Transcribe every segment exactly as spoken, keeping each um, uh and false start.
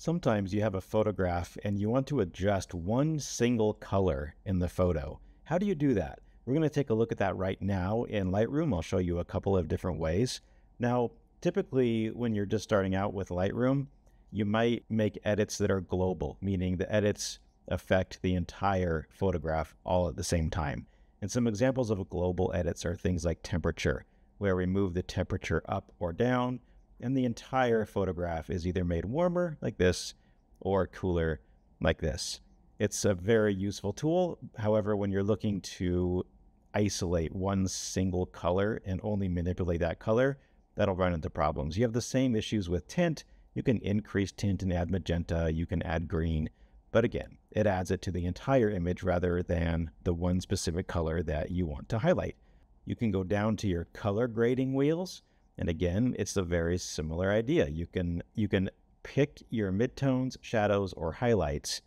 Sometimes you have a photograph and you want to adjust one single color in the photo. How do you do that? We're going to take a look at that right now in Lightroom. I'll show you a couple of different ways. Now, typically when you're just starting out with Lightroom, you might make edits that are global, meaning the edits affect the entire photograph all at the same time. And some examples of global edits are things like temperature, where we move the temperature up or down, and the entire photograph is either made warmer like this or cooler like this. It's a very useful tool. However, when you're looking to isolate one single color and only manipulate that color, that'll run into problems. You have the same issues with tint. You can increase tint and add magenta. You can add green. But again, it adds it to the entire image rather than the one specific color that you want to highlight. You can go down to your color grading wheels. And again, it's a very similar idea. You can, you can pick your midtones, shadows, or highlights,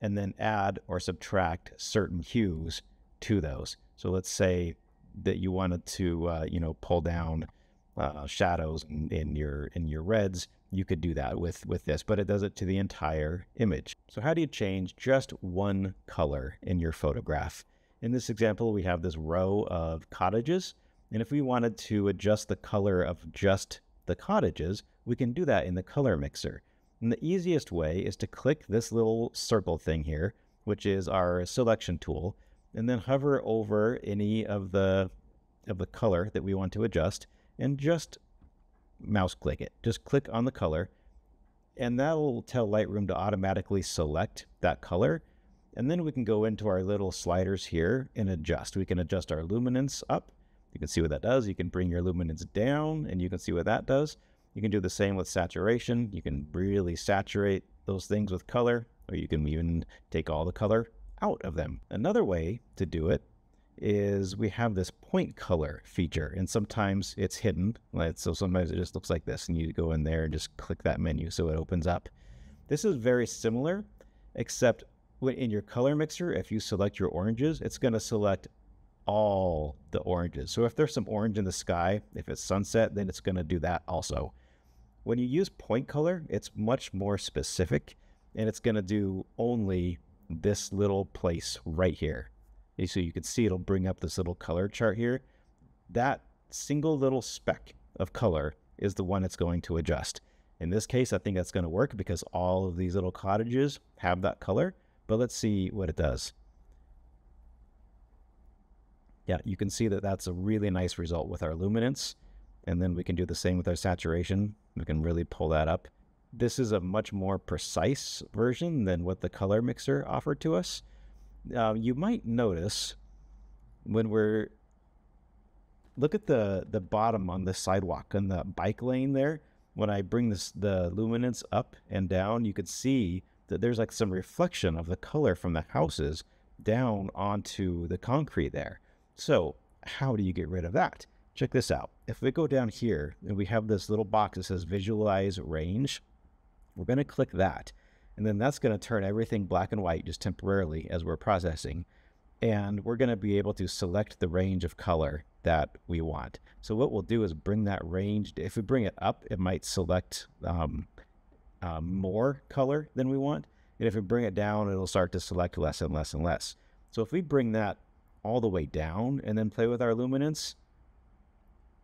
and then add or subtract certain hues to those. So let's say that you wanted to, uh, you know, pull down uh, shadows in, in your in your reds. You could do that with, with this, but it does it to the entire image. So how do you change just one color in your photograph? In this example, we have this row of cottages. And if we wanted to adjust the color of just the cottages, we can do that in the color mixer. And the easiest way is to click this little circle thing here, which is our selection tool, and then hover over any of the of the color that we want to adjust and just mouse click it. Just click on the color, and that'll tell Lightroom to automatically select that color. And then we can go into our little sliders here and adjust. We can adjust our luminance up. You can see what that does. You can bring your luminance down and you can see what that does. You can do the same with saturation. You can really saturate those things with color, or you can even take all the color out of them. Another way to do it is we have this point color feature, and sometimes it's hidden. So sometimes it just looks like this, and you go in there and just click that menu so it opens up. This is very similar, except in your color mixer, if you select your oranges, it's going to select all the oranges. So if there's some orange in the sky, if it's sunset, then it's going to do that also. When you use point color, it's much more specific, and it's going to do only this little place right here. So you can see it'll bring up this little color chart here. That single little speck of color is the one it's going to adjust. In this case, I think that's going to work because all of these little cottages have that color, but let's see what it does. Yeah, you can see that that's a really nice result with our luminance. And then we can do the same with our saturation. We can really pull that up. This is a much more precise version than what the color mixer offered to us. Uh, you might notice when we're, look at the, the bottom on the sidewalk on the bike lane there. When I bring this, the luminance up and down, you can see that there's like some reflection of the color from the houses down onto the concrete there. So how do you get rid of that? Check this out. If we go down here and we have this little box that says visualize range, we're going to click that. And then that's going to turn everything black and white just temporarily as we're processing. And we're going to be able to select the range of color that we want. So what we'll do is bring that range. If we bring it up, it might select um, uh, more color than we want. And if we bring it down, it'll start to select less and less and less. So if we bring that all the way down and then play with our luminance,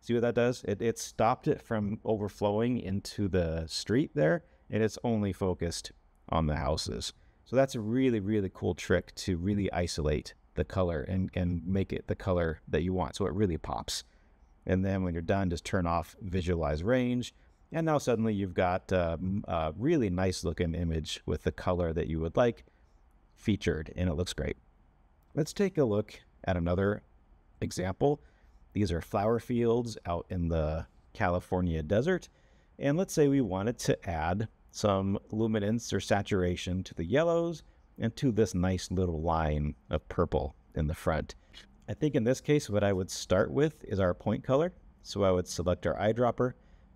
see what that does? It, it stopped it from overflowing into the street there, and it's only focused on the houses. So that's a really, really cool trick to really isolate the color and, and make it the color that you want so it really pops. And then when you're done, just turn off visualize range, and now suddenly you've got um, a really nice looking image with the color that you would like featured, and it looks great. Let's take a look at another example. These are flower fields out in the California desert. And let's say we wanted to add some luminance or saturation to the yellows and to this nice little line of purple in the front. I think in this case, what I would start with is our point color. So I would select our eyedropper,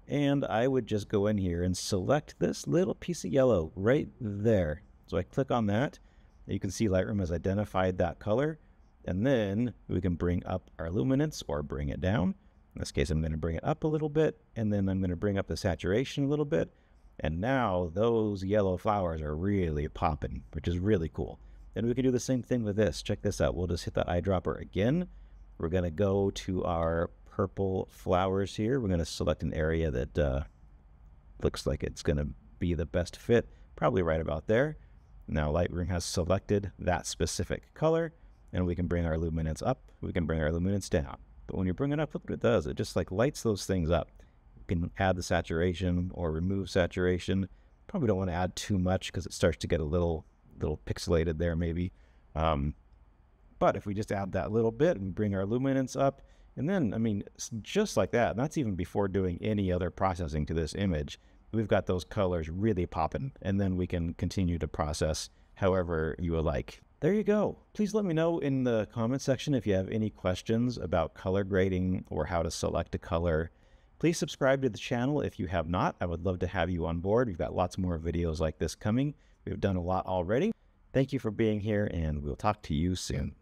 and I would just go in here and select this little piece of yellow right there. So I click on that. You can see Lightroom has identified that color, and then we can bring up our luminance or bring it down. In this case, I'm going to bring it up a little bit, and then I'm going to bring up the saturation a little bit, And now those yellow flowers are really popping, which is really cool. And we can do the same thing with this. Check this out. We'll just hit the eyedropper again. We're going to go to our purple flowers here. We're going to select an area that uh, looks like it's going to be the best fit, probably right about there. Now Lightroom has selected that specific color, and we can bring our luminance up. We can bring our luminance down. But when you bring it up, look what it does. It just like lights those things up. You can add the saturation or remove saturation. Probably don't want to add too much because it starts to get a little little pixelated there maybe. Um, but if we just add that little bit and bring our luminance up, and then, I mean, just like that, and that's even before doing any other processing to this image, we've got those colors really popping, and then we can continue to process however you would like. There you go. Please let me know in the comment section if you have any questions about color grading or how to select a color. Please subscribe to the channel if you have not. I would love to have you on board. We've got lots more videos like this coming. We've done a lot already. Thank you for being here, and we'll talk to you soon.